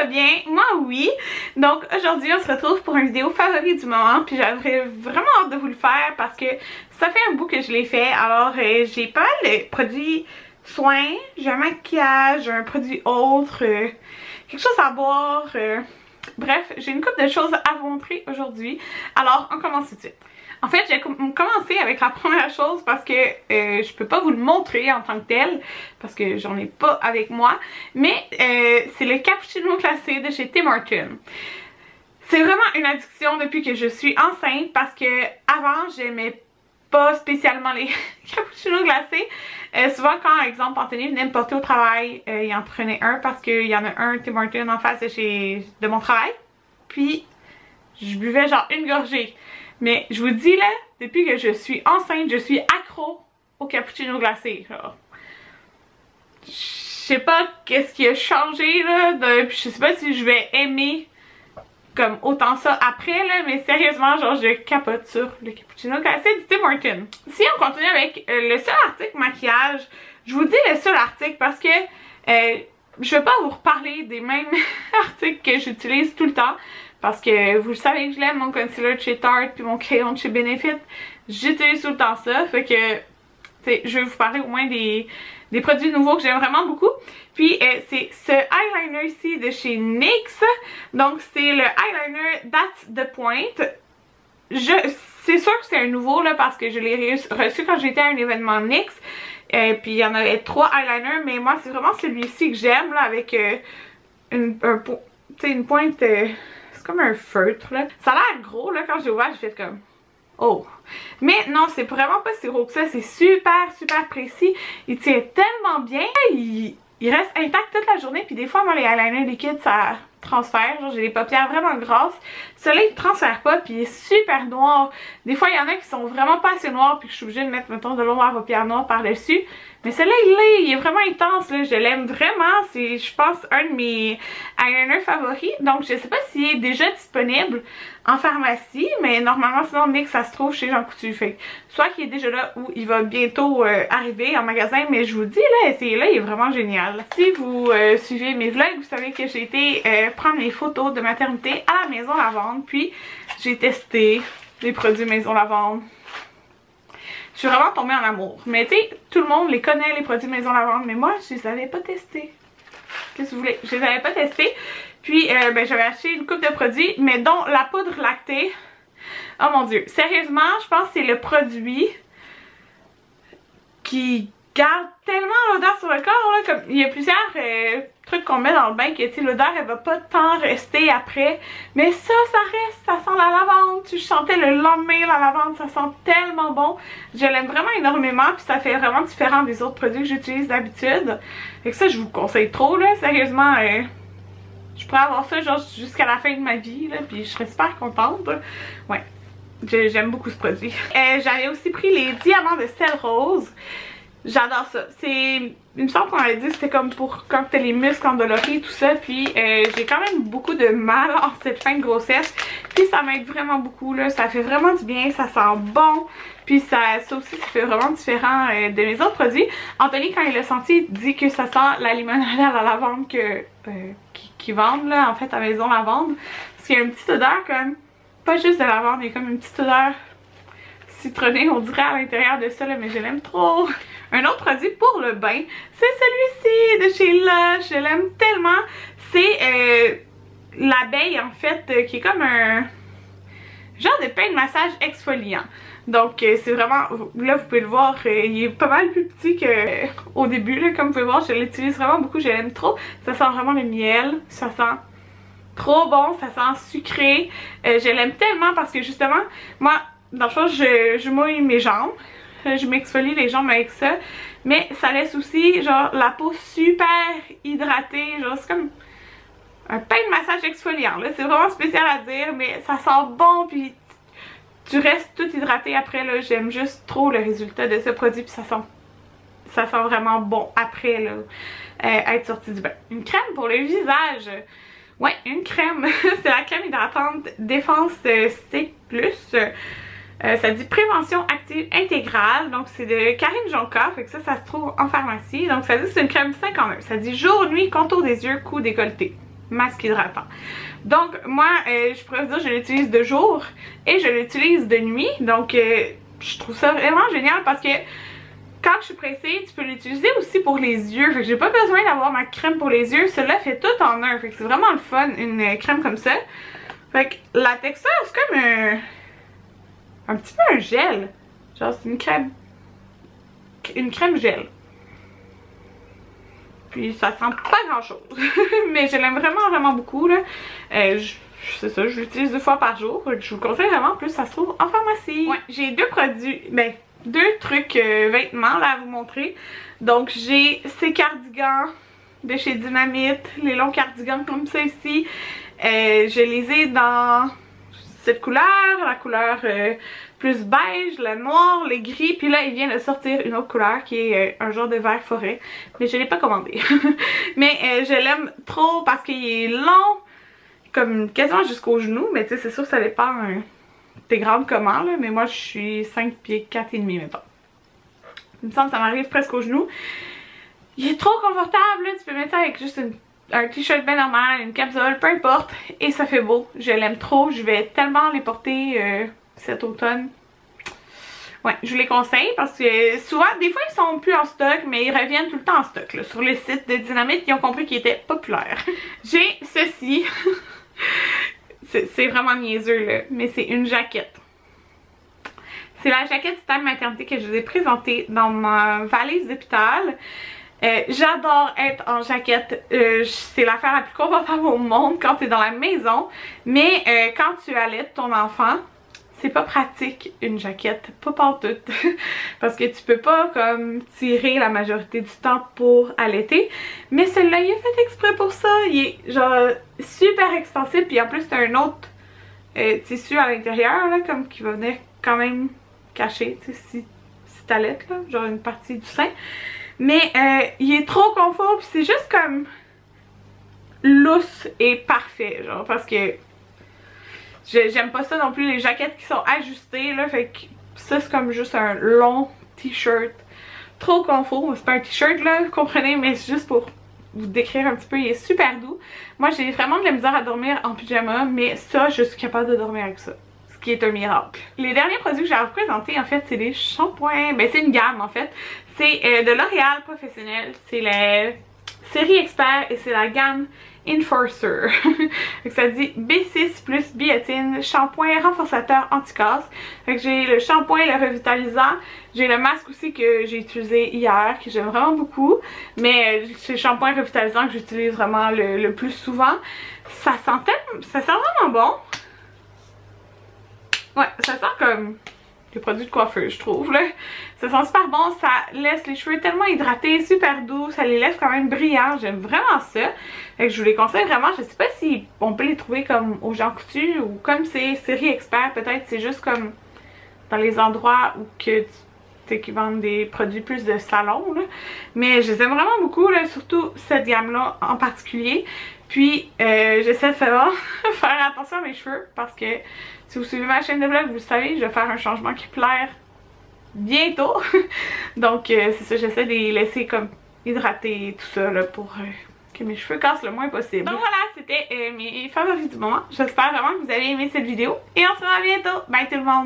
va bien? Moi oui! Donc aujourd'hui on se retrouve pour une vidéo favori du moment, puis j'aurais vraiment hâte de vous le faire parce que ça fait un bout que je l'ai fait. Alors j'ai pas mal de produits soins, j'ai un maquillage, un produit autre, quelque chose à boire, bref j'ai une couple de choses à vous montrer aujourd'hui. Alors on commence tout de suite. En fait, j'ai commencé avec la première chose parce que je peux pas vous le montrer en tant que tel, parce que j'en ai pas avec moi, mais c'est le cappuccino glacé de chez Tim Hortons. C'est vraiment une addiction depuis que je suis enceinte parce que avant, j'aimais pas spécialement les cappuccinos glacés. Souvent quand, exemple, Anthony venait me porter au travail, il en prenait un parce qu'il y en a un Tim Hortons en face de mon travail, puis je buvais genre une gorgée. Mais je vous dis là, depuis que je suis enceinte, je suis accro au cappuccino glacé. Je sais pas qu'est-ce qui a changé là, je sais pas si je vais aimer comme autant ça après là, mais sérieusement genre je capote sur le cappuccino glacé du Tim Hortons. Si on continue avec le seul article maquillage, je vous dis le seul article parce que je vais pas vous reparler des mêmes articles que j'utilise tout le temps. Parce que vous le savez que je l'aime, mon concealer de chez Tarte puis mon crayon de chez Benefit, j'utilise tout le temps ça. Fait que je vais vous parler au moins des produits nouveaux que j'aime vraiment beaucoup. Puis c'est ce eyeliner ici de chez NYX. Donc c'est le eyeliner That's the Point. C'est sûr que c'est un nouveau là parce que je l'ai reçu quand j'étais à un événement NYX. Puis il y en avait 3 eyeliners, mais moi c'est vraiment celui-ci que j'aime là avec une pointe... c'est comme un feutre là. Ça a l'air gros là, quand j'ai ouvert, j'ai fait comme oh. Mais non, c'est vraiment pas si gros que ça, c'est super super précis. Il tient tellement bien, il reste intact toute la journée. Puis des fois moi les eyeliners liquides ça transfère, genre j'ai les paupières vraiment grasses. Celui-là il transfère pas puis il est super noir. Des fois il y en a qui sont vraiment pas assez noirs puis que je suis obligée de mettre mettons de l'ombre à paupières noires par dessus. Mais celui-là il est vraiment intense là, je l'aime vraiment, c'est je pense un de mes eyeliners favoris. Donc je sais pas s'il est déjà disponible en pharmacie, mais normalement sinon NYX ça se trouve chez Jean Coutu. Fait soit qu'il est déjà là ou il va bientôt arriver en magasin, mais je vous dis là, essayez-le, il est vraiment génial. Si vous suivez mes vlogs, vous savez que j'ai été prendre les photos de maternité à la Maison Lavande, puis j'ai testé les produits Maison Lavande. Je suis vraiment tombée en amour, mais tu sais, tout le monde les connaît les produits Maison Lavande, mais moi je les avais pas testés. Qu'est-ce que vous voulez? Je les avais pas testés, puis j'avais acheté une couple de produits, mais dont la poudre lactée. Oh mon dieu, sérieusement, je pense que c'est le produit qui garde tellement l'odeur sur le corps là, comme il y a plusieurs trucs qu'on met dans le bain que tu sais l'odeur elle va pas tant rester après, mais ça reste, ça sent la lavande. Je sentais le lendemain la lavande, ça sent tellement bon, je l'aime vraiment énormément, puis ça fait vraiment différent des autres produits que j'utilise d'habitude. Fait que ça je vous conseille trop là, sérieusement je pourrais avoir ça genre jusqu'à la fin de ma vie là, puis je serais super contente. Ouais, j'aime beaucoup ce produit. J'avais aussi pris les diamants de sel rose. J'adore ça. Il me semble qu'on avait dit que c'était comme pour quand t'as les muscles endoloris et tout ça. Puis j'ai quand même beaucoup de mal en cette fin de grossesse. Puis ça m'aide vraiment beaucoup là. Ça fait vraiment du bien, ça sent bon. Puis ça aussi ça fait vraiment différent de mes autres produits. Anthony quand il l'a senti, il dit que ça sent la limonade à la lavande qu'ils vendent là en fait à Maison Lavande. Parce qu'il y a une petite odeur comme, pas juste de lavande, mais comme une petite odeur citronnée on dirait à l'intérieur de ça là, mais je l'aime trop. Un autre produit pour le bain, c'est celui-ci de chez Lush, je l'aime tellement. C'est l'abeille en fait qui est comme un genre de pain de massage exfoliant. Donc c'est vraiment, là vous pouvez le voir, il est pas mal plus petit qu'au début là, comme vous pouvez voir je l'utilise vraiment beaucoup, je l'aime trop. Ça sent vraiment le miel, ça sent trop bon, ça sent sucré. Je l'aime tellement parce que justement moi dans le fond, je mouille mes jambes, je m'exfolie les jambes avec ça, mais ça laisse aussi genre la peau super hydratée, genre c'est comme un pain de massage exfoliant là, c'est vraiment spécial à dire, mais ça sent bon puis tu restes tout hydratée après là, j'aime juste trop le résultat de ce produit puis ça sent vraiment bon après là, être sorti du bain. Une crème pour le visage. Ouais, une crème, c'est la crème hydratante Défense C+. Ça dit prévention active intégrale, donc c'est de Karine Jonka, fait que ça se trouve en pharmacie. Donc ça dit c'est une crème 5 en 1, ça dit jour, nuit, contour des yeux, cou, décolleté. masque hydratant. Donc moi, je pourrais vous dire, je l'utilise de jour et je l'utilise de nuit. Donc je trouve ça vraiment génial parce que quand je suis pressée, tu peux l'utiliser aussi pour les yeux. Fait que j'ai pas besoin d'avoir ma crème pour les yeux. Cela fait tout en un. Fait que c'est vraiment le fun, une crème comme ça. Fait que la texture, c'est comme un petit peu un gel. Genre c'est une crème. Une crème gel. Puis ça sent pas grand chose. Mais je l'aime vraiment, vraiment beaucoup. C'est ça, je l'utilise 2 fois par jour. Je vous conseille vraiment, en plus ça se trouve en pharmacie. Ouais, j'ai 2 produits. Ben, 2 trucs vêtements là à vous montrer. Donc j'ai ces cardigans de chez Dynamite, les longs cardigans comme ça ici. Je les ai dans cette couleur, la couleur plus beige, la noire, les gris. Puis là il vient de sortir une autre couleur qui est un genre de vert forêt. Mais je l'ai pas commandé. Mais je l'aime trop parce qu'il est long, comme quasiment jusqu'au genou. Mais tu sais, c'est sûr que ça dépend t'es grande comment là, mais moi je suis 5 pieds 4,5 mettons. Il me semble que ça m'arrive presque au genou. Il est trop confortable là. Tu peux mettre ça avec juste un t-shirt bien normal, une capsule, peu importe. Et ça fait beau, je l'aime trop, je vais tellement les porter cet automne. Ouais, je vous les conseille parce que souvent, des fois ils sont plus en stock, mais ils reviennent tout le temps en stock là. Sur le site de Dynamite, ils ont compris qu'ils étaient populaires. J'ai ceci. C'est vraiment niaiseux là, mais c'est une jaquette. C'est la jaquette Stam Maternité que je vous ai présentée dans ma valise d'hôpital. J'adore être en jaquette, c'est l'affaire la plus confortable au monde quand tu es dans la maison. Mais quand tu allaites ton enfant, c'est pas pratique une jaquette, pas pantoute. Parce que tu peux pas comme tirer la majorité du temps pour allaiter. Mais celui-là, il est fait exprès pour ça. Il est genre super extensible. Puis en plus, t'as un autre tissu à l'intérieur, là, comme qui va venir quand même cacher, tu sais, si t'allaites, là, genre une partie du sein. Mais il est trop confort, puis c'est juste comme lousse et parfait, genre, parce que j'aime pas ça non plus, les jaquettes qui sont ajustées, là, fait que ça c'est comme juste un long t-shirt, trop confort, c'est pas un t-shirt là, vous comprenez, mais c'est juste pour vous décrire un petit peu, il est super doux. Moi j'ai vraiment de la misère à dormir en pyjama, mais ça je suis capable de dormir avec ça, ce qui est un miracle. Les derniers produits que j'ai à vous présenter, en fait, c'est des shampoings, ben c'est une gamme en fait, c'est de L'Oréal Professionnel, c'est la série expert et c'est la gamme Enforcer. Ça dit B6 plus biotine, shampoing renforçateur anti-casse. J'ai le shampoing, le revitalisant. J'ai le masque aussi que j'ai utilisé hier, que j'aime vraiment beaucoup. Mais c'est le shampoing revitalisant que j'utilise vraiment le plus souvent. Ça sent vraiment bon. Ouais, ça sent comme des produits de coiffeuse, je trouve là. Ça sent super bon, ça laisse les cheveux tellement hydratés, super doux, ça les laisse quand même brillants, j'aime vraiment ça. Fait que je vous les conseille vraiment, je sais pas si on peut les trouver comme au Jean Coutu ou comme c'est série expert, peut-être c'est juste comme dans les endroits où que qui vendent des produits plus de salon là. Mais je les aime vraiment beaucoup là, surtout cette gamme là en particulier. Puis j'essaie de faire attention à mes cheveux parce que si vous suivez ma chaîne de vlog, vous le savez, je vais faire un changement qui plaire bientôt. Donc c'est ça, j'essaie de les laisser comme hydrater et tout ça là, pour que mes cheveux cassent le moins possible. Donc voilà, c'était mes favoris du moment. J'espère vraiment que vous avez aimé cette vidéo et on se voit bientôt. Bye tout le monde!